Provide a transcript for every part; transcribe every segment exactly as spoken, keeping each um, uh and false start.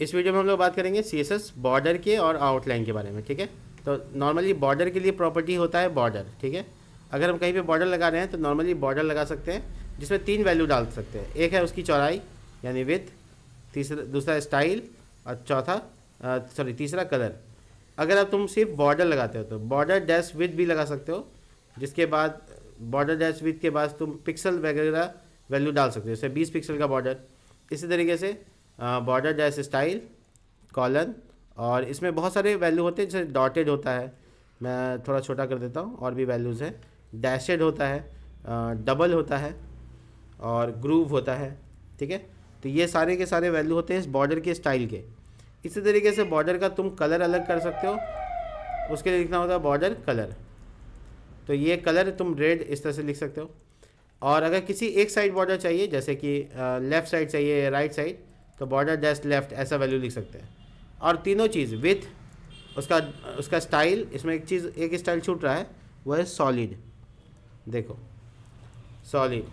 इस वीडियो में हम लोग बात करेंगे सीएसएस बॉर्डर के और आउटलाइन के बारे में, ठीक है। तो नॉर्मली बॉर्डर के लिए प्रॉपर्टी होता है बॉर्डर, ठीक है। अगर हम कहीं पे बॉर्डर लगा रहे हैं तो नॉर्मली बॉर्डर लगा सकते हैं जिसमें तीन वैल्यू डाल सकते हैं। एक है उसकी चौड़ाई यानी विथ, तीसरा दूसरा स्टाइल और चौथा सॉरी तीसरा कलर। अगर आप तुम सिर्फ बॉर्डर लगाते हो तो बॉर्डर डैश विथ भी लगा सकते हो, जिसके बाद बॉर्डर डैश विथ के बाद तुम पिक्सल वगैरह वैल्यू डाल सकते हो, जैसे बीस पिक्सल का बॉर्डर। इसी तरीके से बॉर्डर डैश स्टाइल कॉलन, और इसमें बहुत सारे वैल्यू होते हैं, जैसे डॉटेड होता है, मैं थोड़ा छोटा कर देता हूँ, और भी वैल्यूज़ हैं, डैशेड होता है, डबल होता है और ग्रूव होता है, ठीक है। तो ये सारे के सारे वैल्यू होते हैं इस बॉर्डर के स्टाइल के। इसी तरीके से बॉर्डर का तुम कलर अलग कर सकते हो, उसके लिए लिखना होता है बॉर्डर कलर। तो ये कलर तुम रेड इस तरह से लिख सकते हो। और अगर किसी एक साइड बॉर्डर चाहिए, जैसे कि लेफ़्ट साइड चाहिए या राइट साइड, तो बॉर्डर डैश लेफ्ट ऐसा वैल्यू लिख सकते हैं। और तीनों चीज़ विथ, उसका उसका स्टाइल, इसमें एक चीज़ एक स्टाइल छूट रहा है, वो है सॉलिड। देखो सॉलिड,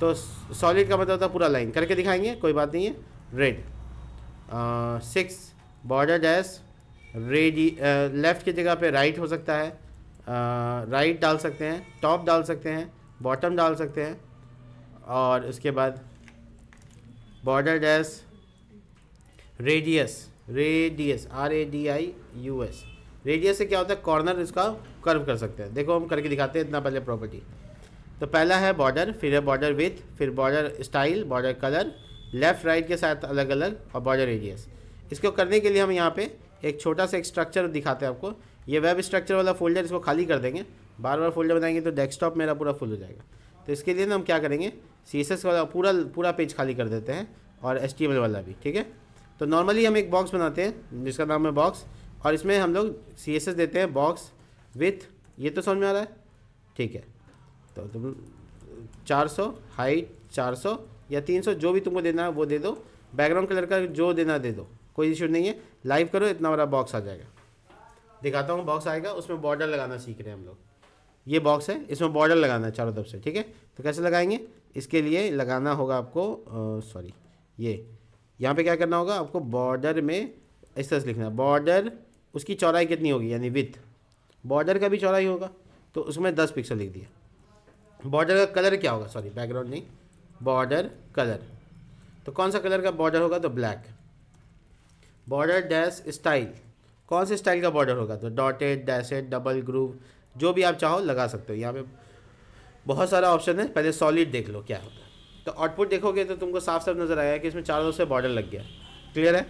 तो सॉलिड का मतलब होता है पूरा लाइन, करके दिखाएंगे कोई बात नहीं है। Red six border dash red, left की जगह पे राइट हो सकता है, राइट uh, डाल सकते हैं, टॉप डाल सकते हैं, बॉटम डाल सकते हैं। और उसके बाद border dash radius, radius R A D I U S, radius से क्या होता है कॉर्नर, इसका कर्व कर सकते हैं। देखो हम करके दिखाते हैं इतना पहले प्रॉपर्टी। तो पहला है बॉर्डर, फिर है बॉर्डर विथ, फिर border style, border colour, left right के साथ अलग अलग, और बॉर्डर रेडियस। इसको करने के लिए हम यहाँ पे एक छोटा सा एक स्ट्रक्चर दिखाते हैं आपको। ये वेब स्ट्रक्चर वाला फोल्डर, इसको खाली कर देंगे, बार बार फोल्डर बनाएंगे तो डेस्कटॉप मेरा पूरा फुल हो जाएगा। तो इसके लिए ना हम क्या करेंगे, सी एस एस वाला पूरा पूरा पेज खाली कर देते हैं, और एच टी एम एल वाला भी, ठीक है। तो नॉर्मली हम एक बॉक्स बनाते हैं जिसका नाम है बॉक्स, और इसमें हम लोग सी एस एस देते हैं बॉक्स विथ, ये तो समझ में आ रहा है, ठीक है। तो तुम चार सौ हाइट चार सौ या तीन सौ जो भी तुमको देना है वो दे दो, बैकग्राउंड कलर का जो देना दे दो, कोई इशू नहीं है। लाइव करो, इतना बड़ा बॉक्स आ जाएगा, दिखाता हूँ बॉक्स आएगा, उसमें बॉर्डर लगाना सीख रहे हैं हम लोग। ये बॉक्स है, इसमें बॉर्डर लगाना है चारों तरफ से, ठीक है। तो कैसे लगाएंगे, इसके लिए लगाना होगा आपको, सॉरी ये यहाँ पे क्या करना होगा आपको, बॉर्डर में इस तरह से लिखना है बॉर्डर, उसकी चौड़ाई कितनी होगी यानी विथ, बॉर्डर का भी चौड़ाई होगा तो उसमें दस पिक्सल लिख दिया। बॉर्डर का कलर क्या होगा, सॉरी बैकग्राउंड नहीं, बॉर्डर कलर, तो कौन सा कलर का बॉर्डर होगा, तो ब्लैक। बॉर्डर डैश स्टाइल, कौन से स्टाइल का बॉर्डर होगा, तो डॉटेड, डैशेड, डबल, ग्रूव, जो भी आप चाहो लगा सकते हो। यहाँ पे बहुत सारा ऑप्शन है, पहले सॉलिड देख लो क्या होता है। तो आउटपुट देखोगे तो तुमको साफ साफ नजर आएगा कि इसमें चारों से बॉर्डर लग गया, क्लियर है।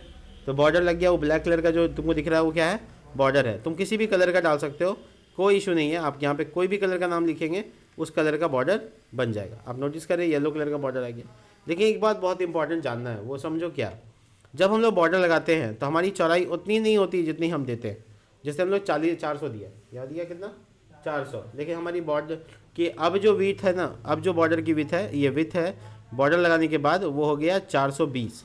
तो बॉर्डर लग गया, वो ब्लैक कलर का जो तुमको दिख रहा है वो क्या है, बॉर्डर है। तुम किसी भी कलर का डाल सकते हो, कोई इशू नहीं है। आप यहाँ पे कोई भी कलर का नाम लिखेंगे उस कलर का बॉर्डर बन जाएगा। आप नोटिस करें येलो कलर का बॉर्डर आ गया। लेकिन एक बात बहुत इंपॉर्टेंट जानना है, वो समझो क्या, जब हम लोग बॉर्डर लगाते हैं तो हमारी चौड़ाई उतनी नहीं होती जितनी हम देते हैं। जैसे हम लोग चालीस चार सौ दिया, यहाँ दिया कितना चार सौ, लेकिन हमारी बॉर्डर कि अब जो विथ है ना, अब जो बॉर्डर की विथ है, ये विथ है, बॉर्डर लगाने के बाद वो हो गया चार सौ बीस।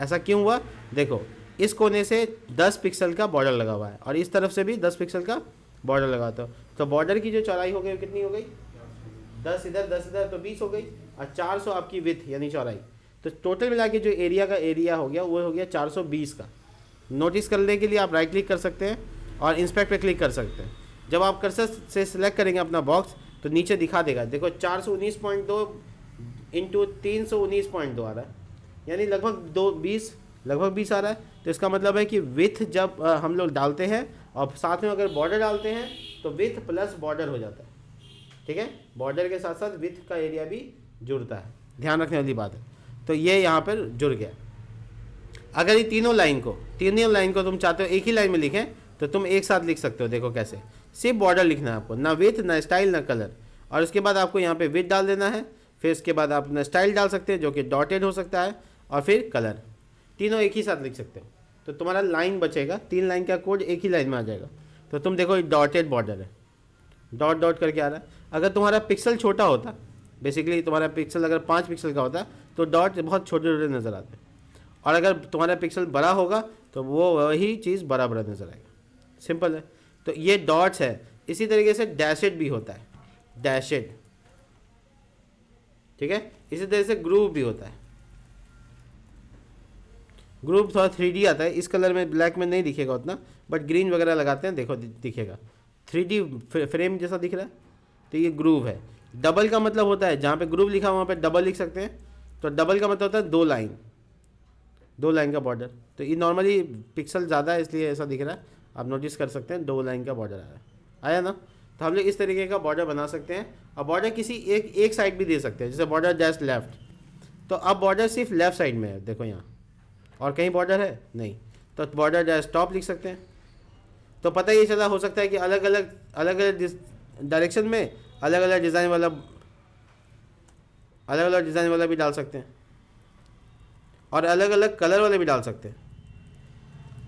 ऐसा क्यों हुआ, देखो इस कोने से दस पिक्सल का बॉर्डर लगा हुआ है और इस तरफ से भी दस पिक्सल का बॉर्डर लगा था, तो बॉर्डर की जो चौड़ाई हो गई कितनी हो गई, दस इधर दस इधर तो बीस हो गई, और चार सौ आपकी विथ यानी चौड़ाई। तो टोटल मिला के जो एरिया का एरिया हो गया वो हो गया चार सौ बीस का। नोटिस करने के लिए आप राइट क्लिक कर सकते हैं और इंस्पेक्ट पर क्लिक कर सकते हैं। जब आप कर्सर से सिलेक्ट करेंगे अपना बॉक्स तो नीचे दिखा देगा, देखो चार सौ उन्नीस पॉइंट दो इंटू तीन सौ उन्नीस पॉइंट दो आ रहा है, यानी लगभग दो बीस लगभग बीस आ रहा है। तो इसका मतलब है कि विथ जब हम लोग डालते हैं और साथ में अगर बॉर्डर डालते हैं तो विथ प्लस बॉर्डर हो जाता है, ठीक है। बॉर्डर के साथ साथ विथ का एरिया भी जुड़ता है, ध्यान रखने वाली बात है। तो ये यहाँ पर जुड़ गया। अगर ये तीनों लाइन को तीनों लाइन को तुम चाहते हो एक ही लाइन में लिखें तो तुम एक साथ लिख सकते हो। देखो कैसे, सिर्फ बॉर्डर लिखना है आपको, ना विथ ना स्टाइल ना कलर, और उसके बाद आपको यहाँ पे विथ डाल देना है, फिर उसके बाद आप ना स्टाइल डाल सकते हैं जो कि डॉटेड हो सकता है, और फिर कलर, तीनों एक ही साथ लिख सकते हो। तो तुम्हारा लाइन बचेगा, तीन लाइन का कोड एक ही लाइन में आ जाएगा। तो तुम देखो ये डॉटेड बॉर्डर है, डॉट डॉट करके आ रहा है। अगर तुम्हारा पिक्सल छोटा होता, बेसिकली तुम्हारा पिक्सल अगर पाँच पिक्सल का होता तो डॉट बहुत छोटे छोटे नज़र आते, और अगर तुम्हारा पिक्सल बड़ा होगा तो वो वही चीज़ बड़ा बड़ा नज़र आएगा, सिंपल है। तो ये डॉट्स है। इसी तरीके से डैशेड भी होता है, डैशेड, ठीक है। इसी तरह से ग्रूव भी होता है, ग्रुप थोड़ा थ्री डी आता है, इस कलर में ब्लैक में नहीं दिखेगा उतना, बट ग्रीन वगैरह लगाते हैं देखो दिखेगा, थ्री डी फ्रेम जैसा दिख रहा है। तो ये ग्रूव है। डबल का मतलब होता है, जहाँ पे ग्रूव लिखा वहाँ पे डबल लिख सकते हैं, तो डबल का मतलब होता है दो लाइन, दो लाइन का बॉर्डर। तो ये नॉर्मली पिक्सल ज़्यादा है इसलिए ऐसा दिख रहा है, आप नोटिस कर सकते हैं दो लाइन का बॉर्डर आया आया ना। तो हम लोग इस तरीके का बॉर्डर बना सकते हैं, और बॉर्डर किसी एक एक साइड भी दे सकते हैं, जैसे बॉर्डर डैश लेफ्ट, तो अब बॉर्डर सिर्फ लेफ्ट साइड में है देखो यहाँ, और कहीं बॉर्डर है नहीं, तो बॉर्डर डैश टॉप लिख सकते हैं। तो पता ही चला, हो सकता है कि अलग अलग अलग अलग डायरेक्शन में अलग अलग डिज़ाइन वाला अलग अलग डिज़ाइन वाला भी डाल सकते हैं, और अलग अलग कलर वाले भी डाल सकते हैं।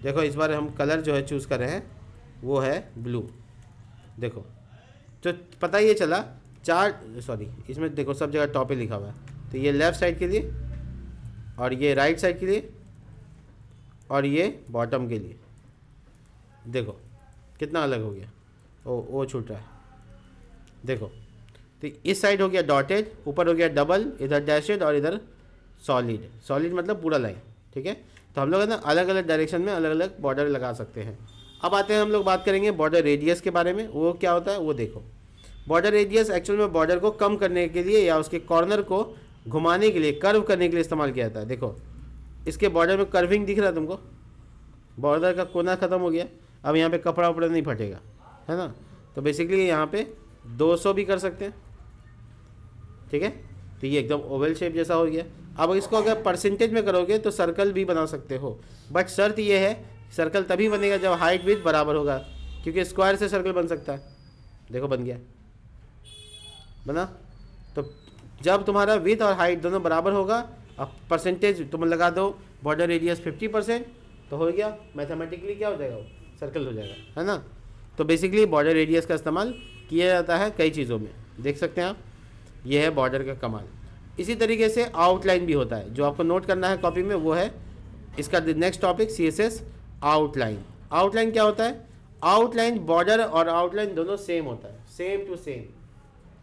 देखो इस बार हम कलर जो है चूज़ कर रहे हैं वो है ब्लू। देखो तो पता ये चला चार, सॉरी इसमें देखो सब जगह टॉप ही लिखा हुआ है, तो ये लेफ़्ट साइड के लिए, और ये राइट साइड के लिए, और ये बॉटम के लिए। देखो कितना अलग हो गया, ओ ओ छूट रहा है देखो। तो इस साइड हो गया डॉटेड, ऊपर हो गया डबल, इधर डैशेड और इधर सॉलिड। सॉलिड मतलब पूरा लाइन, ठीक है। तो हम लोग है ना अलग अलग डायरेक्शन में अलग अलग बॉर्डर लगा सकते हैं। अब आते हैं, हम लोग बात करेंगे बॉर्डर रेडियस के बारे में, वो क्या होता है वो देखो। बॉर्डर रेडियस एक्चुअल में बॉर्डर को कम करने के लिए या उसके कॉर्नर को घुमाने के लिए, कर्व करने के लिए इस्तेमाल किया जाता है। देखो इसके बॉर्डर में कर्विंग दिख रहा है तुमको, बॉर्डर का कोना ख़त्म हो गया, अब यहाँ पे कपड़ा वपड़ा नहीं फटेगा, है ना। तो बेसिकली यहाँ पे दो सौ भी कर सकते हैं, ठीक है। तो ये एकदम ओवल शेप जैसा हो गया। अब इसको अगर परसेंटेज में करोगे तो सर्कल भी बना सकते हो, बट शर्त ये है सर्कल तभी बनेगा जब हाइट विड्थ बराबर होगा, क्योंकि स्क्वायर से सर्कल बन सकता है। देखो बन गया, बना। तो जब तुम्हारा विड्थ और हाइट दोनों बराबर होगा, अब परसेंटेज तुम लगा दो बॉर्डर रेडियस फिफ्टी परसेंट, तो हो गया मैथमेटिकली क्या हो जाएगा वो सर्कल हो जाएगा, है ना। तो बेसिकली बॉर्डर रेडियस का इस्तेमाल किया जाता है कई चीज़ों में, देख सकते हैं आप। यह है बॉर्डर का कमाल। इसी तरीके से आउटलाइन भी होता है, जो आपको नोट करना है कॉपी में वो है इसका next topic, C S S outline. Outline क्या होता है? आउटलाइन बॉर्डर और आउटलाइन दोनों सेम होता है, सेम टू सेम,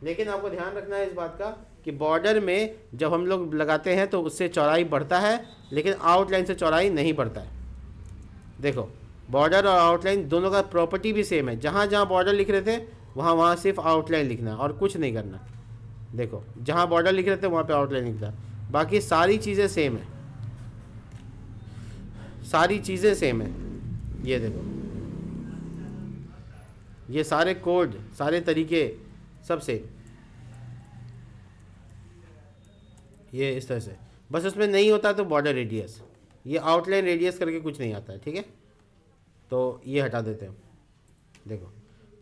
लेकिन आपको ध्यान रखना है इस बात का कि बॉर्डर में जब हम लोग लगाते हैं तो उससे चौड़ाई बढ़ता है, लेकिन आउटलाइन से चौड़ाई नहीं बढ़ता है। देखो बॉर्डर और आउटलाइन दोनों का प्रॉपर्टी भी सेम है, जहाँ जहाँ बॉर्डर लिख रहे थे वहाँ वहाँ सिर्फ आउटलाइन लिखना और कुछ नहीं करना। देखो जहाँ बॉर्डर लिख रहे थे वहाँ पे आउटलाइन लिखना, बाकी सारी चीज़ें सेम है, सारी चीज़ें सेम है। ये देखो ये सारे कोड, सारे तरीके सब सेम, ये इस तरह से, बस उसमें नहीं होता तो बॉर्डर रेडियस, ये आउटलाइन रेडियस करके कुछ नहीं आता है, ठीक है। तो ये हटा देते हैं, देखो।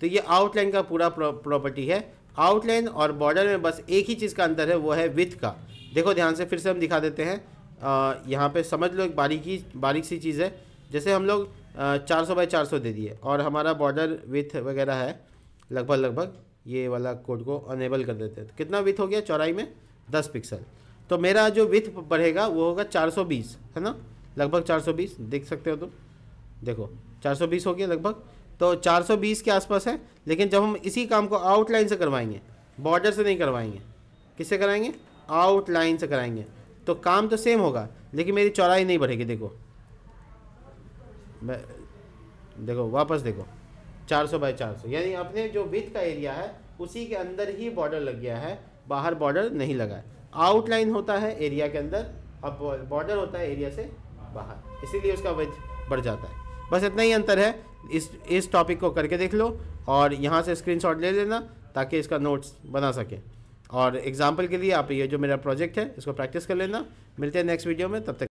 तो ये आउटलाइन का पूरा प्रॉपर्टी है। आउटलाइन और बॉर्डर में बस एक ही चीज़ का अंतर है, वो है विड्थ का। देखो ध्यान से फिर से हम दिखा देते हैं, आ, यहाँ पे समझ लो एक बारीकी बारीक सी चीज़ है। जैसे हम लोग चार सौ बाई चार सौ दे दिए और हमारा बॉर्डर विड्थ वगैरह है लगभग लगभग, ये वाला कोड को अनेबल कर देते हैं। तो कितना विड्थ हो गया चौड़ाई में? दस पिक्सल। तो मेरा जो विड्थ बढ़ेगा वो होगा चार सौ बीस, है ना, लगभग चार सौ बीस देख सकते हो तुम। देखो चार सौ बीस हो गया लगभग, तो चार सौ बीस के आसपास है। लेकिन जब हम इसी काम को आउटलाइन से करवाएंगे, बॉर्डर से नहीं करवाएंगे, किससे कराएंगे? आउटलाइन से कराएंगे। तो काम तो सेम होगा लेकिन मेरी चौड़ाई नहीं बढ़ेगी। देखो देखो वापस देखो, चार सौ बाई चार सौ, यानी अपने जो विड्थ का एरिया है उसी के अंदर ही बॉर्डर लग गया है, बाहर बॉर्डर नहीं लगा है। आउटलाइन होता है एरिया के अंदर, अब बॉर्डर होता है एरिया से बाहर, इसीलिए उसका विड्थ बढ़ जाता है। बस इतना ही अंतर है। इस इस टॉपिक को करके देख लो और यहाँ से स्क्रीनशॉट ले लेना ताकि इसका नोट्स बना सकें, और एग्जाम्पल के लिए आप ये जो मेरा प्रोजेक्ट है इसको प्रैक्टिस कर लेना। मिलते हैं नेक्स्ट वीडियो में, तब तक।